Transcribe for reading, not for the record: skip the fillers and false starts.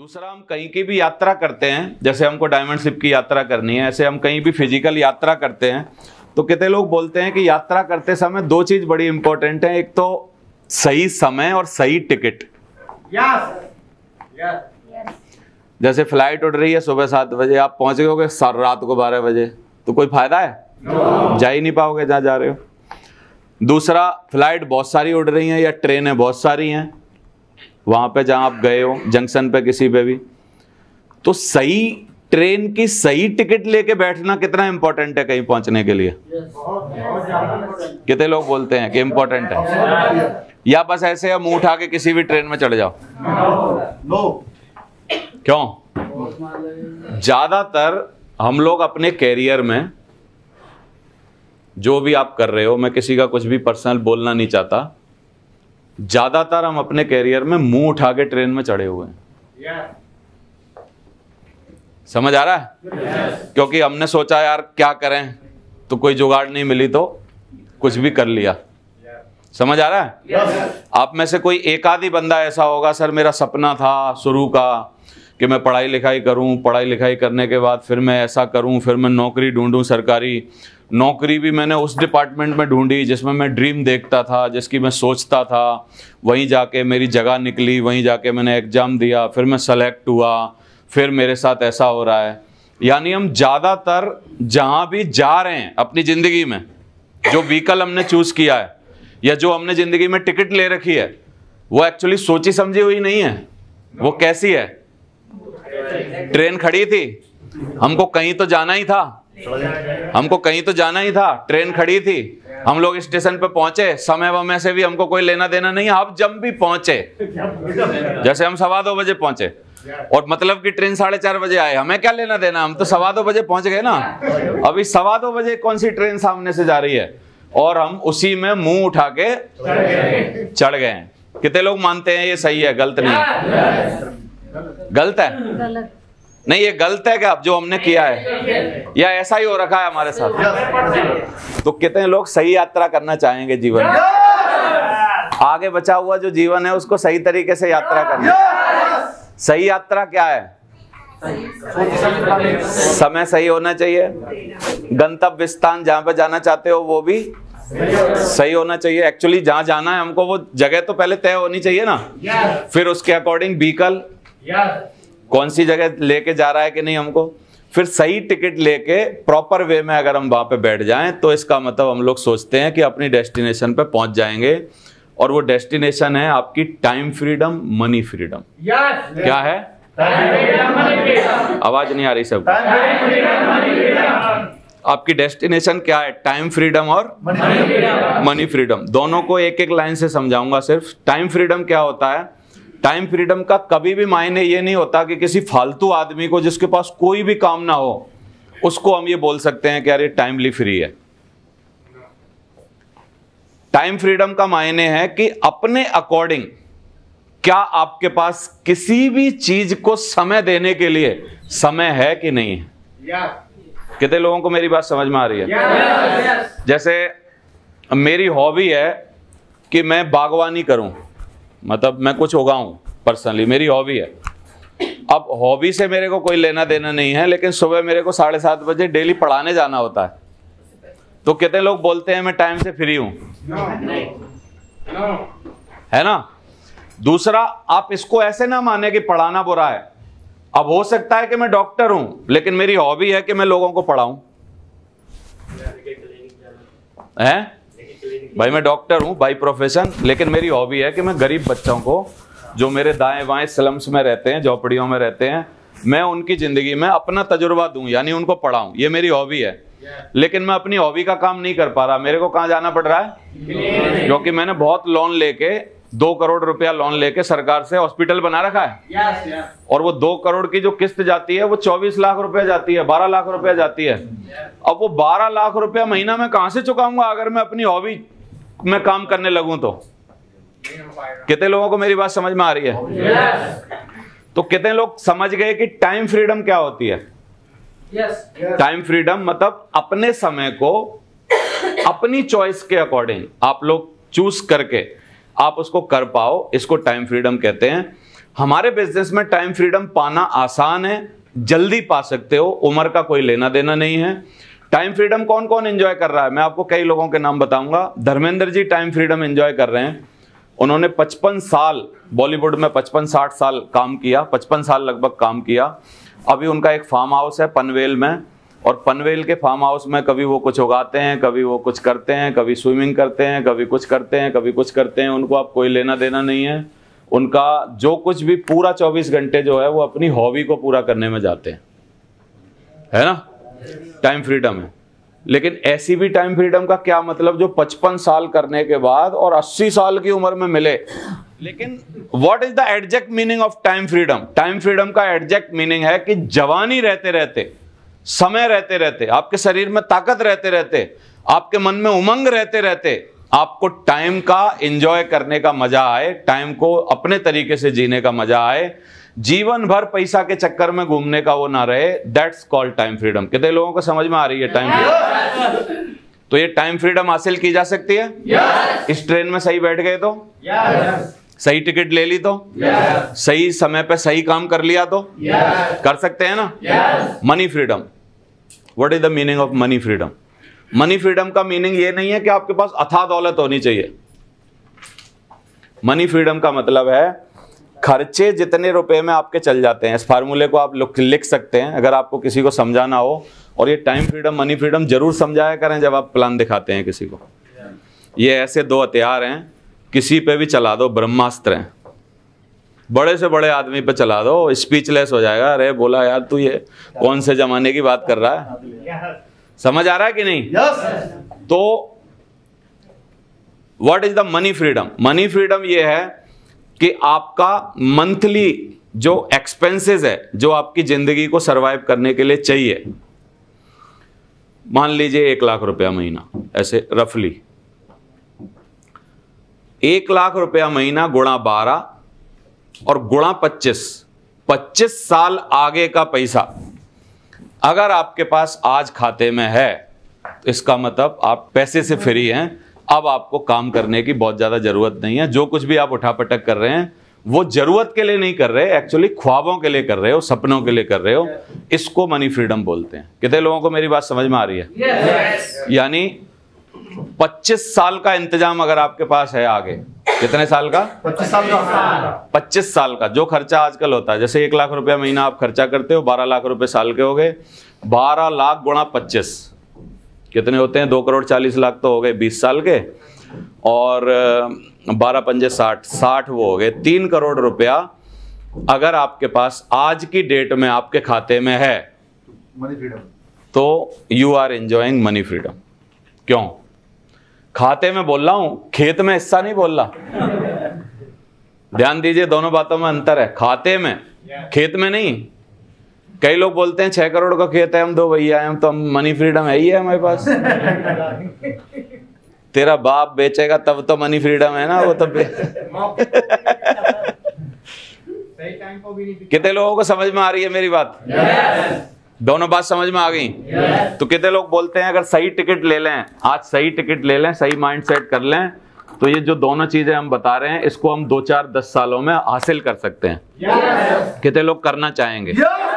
दूसरा, हम कहीं की भी यात्रा करते हैं, जैसे हमको डायमंड शिप की यात्रा करनी है, ऐसे हम कहीं भी फिजिकल यात्रा करते हैं तो कितने लोग बोलते हैं कि यात्रा करते समय दो चीज बड़ी इंपॉर्टेंट है, एक तो सही समय और सही टिकट। जैसे फ्लाइट उड़ रही है सुबह 7 बजे, आप पहुंचोगे रात को 12 बजे, तो कोई फायदा है? जा ही नहीं पाओगे जहाँ जा रहे हो। दूसरा, फ्लाइट बहुत सारी उड़ रही है या ट्रेनें बहुत सारी हैं वहाँ पे जहाँ आप गए हो, जंक्शन पे किसी पे भी, तो सही ट्रेन की सही टिकट लेके बैठना कितना इम्पोर्टेंट है कहीं पहुँचने के लिए। कितने लोग बोलते हैं कि इम्पोर्टेंट है, या बस ऐसे या मुँह उठा के किसी भी ट्रेन में चढ़ जाओ? क्यों? ज़्यादातर हम लोग अपने कैरियर में, जो भी आप कर रहे हो, मैं किसी का कुछ भी पर्सनल बोलना नहीं चाहता, ज़्यादातर हम अपने कैरियर में मुंह उठा के ट्रेन में चढ़े हुए हैं। समझ आ रहा है? क्योंकि हमने सोचा यार क्या करें, तो कोई जुगाड़ नहीं मिली तो कुछ भी कर लिया। समझ आ रहा है? आप में से कोई एक आधी बंदा ऐसा होगा, सर मेरा सपना था शुरू का कि मैं पढ़ाई लिखाई करूं, पढ़ाई लिखाई करने के बाद फिर मैं ऐसा करूं, फिर मैं नौकरी ढूंढूं सरकारी, नौकरी भी मैंने उस डिपार्टमेंट में ढूंढी जिसमें मैं ड्रीम देखता था, जिसकी मैं सोचता था, वहीं जाके मेरी जगह निकली, वहीं जाके मैंने एग्ज़ाम दिया, फिर मैं सेलेक्ट हुआ, फिर मेरे साथ ऐसा हो रहा है। यानी हम ज़्यादातर जहाँ भी जा रहे हैं अपनी ज़िंदगी में, जो व्हीकल हमने चूज़ किया है या जो हमने ज़िंदगी में टिकट ले रखी है, वो एक्चुअली सोची समझी हुई नहीं है। वो कैसी है? ट्रेन खड़ी थी, हमको कहीं तो जाना ही था, ट्रेन खड़ी थी, हम लोग स्टेशन पे पहुंचे, समय वमय से भी हमको कोई लेना देना नहीं। आप जब भी पहुंचे, जैसे हम 2:15 बजे पहुंचे और मतलब कि ट्रेन 4:30 बजे आए, हमें क्या लेना देना, हम तो 2:15 बजे पहुंच गए ना। अभी 2:15 बजे कौन सी ट्रेन सामने से जा रही है और हम उसी में मुंह उठा के चढ़ गए। कितने लोग मानते हैं ये सही है, गलत नहीं है? गलत है नहीं, ये गलत है क्या जो हमने किया है, या ऐसा ही हो रखा है हमारे साथ? तो कितने लोग सही यात्रा करना चाहेंगे जीवन में? आगे बचा हुआ जो जीवन है उसको सही तरीके से यात्रा करना। सही यात्रा क्या है? समय सही होना चाहिए, गंतव्य स्थान जहाँ पे जाना चाहते हो वो भी सही होना चाहिए। एक्चुअली जहाँ जाना है हमको वो जगह तो पहले तय होनी चाहिए ना, फिर उसके अकॉर्डिंग व्हीकल, कौन सी जगह लेके जा रहा है कि नहीं हमको, फिर सही टिकट लेके प्रॉपर वे में अगर हम वहाँ पे बैठ जाएं तो इसका मतलब हम लोग सोचते हैं कि अपनी डेस्टिनेशन पे पहुँच जाएंगे, और वो डेस्टिनेशन है आपकी टाइम फ्रीडम, मनी फ्रीडम। क्या है? आवाज नहीं आ रही सब। आपकी डेस्टिनेशन क्या है? टाइम फ्रीडम और मनी फ्रीडम। दोनों को एक एक लाइन से समझाऊंगा सिर्फ। टाइम फ्रीडम क्या होता है? टाइम फ्रीडम का कभी भी मायने ये नहीं होता कि किसी फालतू आदमी को जिसके पास कोई भी काम ना हो उसको हम ये बोल सकते हैं कि यार ये टाइमली फ्री है। टाइम फ्रीडम का मायने है कि अपने अकॉर्डिंग क्या आपके पास किसी भी चीज को समय देने के लिए समय है कि नहीं है। कितने लोगों को मेरी बात समझ में आ रही है? जैसे मेरी हॉबी है कि मैं बागवानी करूं, मतलब मैं कुछ उगाऊँ, पर्सनली मेरी हॉबी है। अब हॉबी से मेरे को कोई लेना देना नहीं है, लेकिन सुबह मेरे को 7:30 बजे डेली पढ़ाने जाना होता है, तो कितने लोग बोलते हैं मैं टाइम से फ्री हूँ? है ना। दूसरा, आप इसको ऐसे ना माने कि पढ़ाना बुरा है। अब हो सकता है कि मैं डॉक्टर हूँ लेकिन मेरी हॉबी है कि मैं लोगों को पढ़ाऊँ। है भाई, मैं डॉक्टर हूँ बाई प्रोफेशन, लेकिन मेरी हॉबी है कि मैं गरीब बच्चों को, जो मेरे दाएं बाएं स्लम्स में रहते हैं, झोपड़ियों में रहते हैं, मैं उनकी ज़िंदगी में अपना तजुर्बा दूं, यानी उनको पढ़ाऊं, ये मेरी हॉबी है। लेकिन मैं अपनी हॉबी का काम नहीं कर पा रहा, मेरे को कहाँ जाना पड़ रहा है, क्योंकि मैंने बहुत लोन लेके 2 करोड़ रुपया लोन लेके सरकार से हॉस्पिटल बना रखा है, और वो 2 करोड़ की जो किस्त जाती है वो 24 लाख रुपया जाती है, 12 लाख रुपया जाती है। अब वो 12 लाख रुपया महीना में कहाँ से चुकाऊंगा अगर मैं अपनी हॉबी में काम करने लगूं तो? कितने लोगों को मेरी बात समझ में आ रही है? तो कितने लोग समझ गए कि टाइम फ्रीडम क्या होती है? टाइम फ्रीडम मतलब अपने समय को अपनी चॉइस के अकॉर्डिंग आप लोग चूज करके आप उसको कर पाओ, इसको टाइम फ्रीडम कहते हैं। हमारे बिजनेस में टाइम फ्रीडम पाना आसान है, जल्दी पा सकते हो, उम्र का कोई लेना देना नहीं है। टाइम फ्रीडम कौन कौन एंजॉय कर रहा है, मैं आपको कई लोगों के नाम बताऊंगा। Dharmendra ji time freedom enjoy कर रहे हैं। उन्होंने 55 साल बॉलीवुड में 55-60 साल काम किया, 55 साल लगभग काम किया। अभी उनका एक फार्म हाउस है पनवेल में, और पनवेल के फार्म हाउस में कभी वो कुछ उगाते हैं, कभी वो कुछ करते हैं, कभी स्विमिंग करते हैं, कभी कुछ करते हैं, कभी कुछ करते हैं। उनको आप कोई लेना देना नहीं है। उनका जो कुछ भी पूरा 24 घंटे जो है वो अपनी हॉबी को पूरा करने में जाते हैं, है ना, टाइम फ्रीडम है। लेकिन ऐसी भी टाइम फ्रीडम का क्या मतलब जो 55 साल करने के बाद और 80 साल की उम्र में मिले। लेकिन what is the exact meaning of time freedom? Time freedom का एडजेक्ट मीनिंग है कि जवानी रहते रहते, समय रहते रहते, आपके शरीर में ताकत रहते रहते, आपके मन में उमंग रहते रहते, आपको टाइम का एंजॉय करने का मजा आए, टाइम को अपने तरीके से जीने का मजा आए, जीवन भर पैसा के चक्कर में घूमने का वो ना रहे। That's called time freedom. कितने लोगों को समझ में आ रही है टाइम फ्रीडम? तो ये टाइम फ्रीडम हासिल की जा सकती है। इस ट्रेन में सही बैठ गए तो, सही टिकट ले ली तो, सही समय पे सही काम कर लिया तो, कर सकते हैं ना। Money freedom, what is the meaning of money freedom? Money freedom का मीनिंग ये नहीं है कि आपके पास अथाह दौलत होनी चाहिए। मनी फ्रीडम का मतलब है खर्चे जितने रुपए में आपके चल जाते हैं। इस फार्मूले को आप लिख सकते हैं अगर आपको किसी को समझाना हो। और ये टाइम फ्रीडम मनी फ्रीडम जरूर समझाया करें जब आप प्लान दिखाते हैं किसी को। ये ऐसे दो हथियार हैं, किसी पे भी चला दो, ब्रह्मास्त्र हैं। बड़े से बड़े आदमी पे चला दो, स्पीचलेस हो जाएगा। अरे बोला यार तू ये कौन से जमाने की बात कर रहा है, समझ आ रहा है कि नहीं? Yes. तो what is the money freedom? Money freedom ये है कि आपका मंथली जो एक्सपेंसेस है, जो आपकी जिंदगी को सरवाइव करने के लिए चाहिए, मान लीजिए 1 लाख रुपया महीना, ऐसे रफली 1 लाख रुपया महीना गुणा 12 और गुणा 25 साल आगे का पैसा अगर आपके पास आज खाते में है, तो इसका मतलब आप पैसे से फ्री हैं। अब आपको काम करने की बहुत ज़्यादा ज़रूरत नहीं है। जो कुछ भी आप उठा पटक कर रहे हैं वो ज़रूरत के लिए नहीं कर रहे, एक्चुअली ख्वाबों के लिए कर रहे हो, सपनों के लिए कर रहे हो। इसको मनी फ्रीडम बोलते हैं। कितने लोगों को मेरी बात समझ में आ रही है? Yes. यानी 25 साल का इंतजाम अगर आपके पास है आगे, कितने साल का? 25 साल का। 25 साल का जो खर्चा आजकल होता है, जैसे 1 लाख रुपया महीना आप खर्चा करते हो, 12 लाख रुपए साल के हो गए। 12 लाख गुणा 25 कितने होते हैं? 2 करोड़ 40 लाख तो हो गए 20 साल के, और 12 पंजे 60 वो हो गए 3 करोड़ रुपया अगर आपके पास आज की डेट में आपके खाते में है, मनी फ्रीडम, तो you are enjoying money freedom. क्यों? खाते में बोल रहा हूं, खेत में हिस्सा नहीं बोल रहा। ध्यान दीजिए, दोनों बातों में अंतर है। खाते में, खेत में नहीं। कई लोग बोलते हैं 6 करोड़ का खेत है, हम 2 भैया हैं, हम तो मनी फ्रीडम है ही है हमारे पास। तेरा बाप बेचेगा तब तो मनी फ्रीडम है ना, वो तब। कितने लोगों को समझ में आ रही है मेरी बात? Yes. दोनों बात समझ में आ गई? yes. तो कितने लोग बोलते हैं अगर सही टिकट ले लें आज, सही टिकट ले लें, सही माइंड सेट कर लें, तो ये जो दोनों चीजें हम बता रहे हैं इसको हम 2-4-10 सालों में हासिल कर सकते हैं। yes. कितने लोग करना चाहेंगे? yes.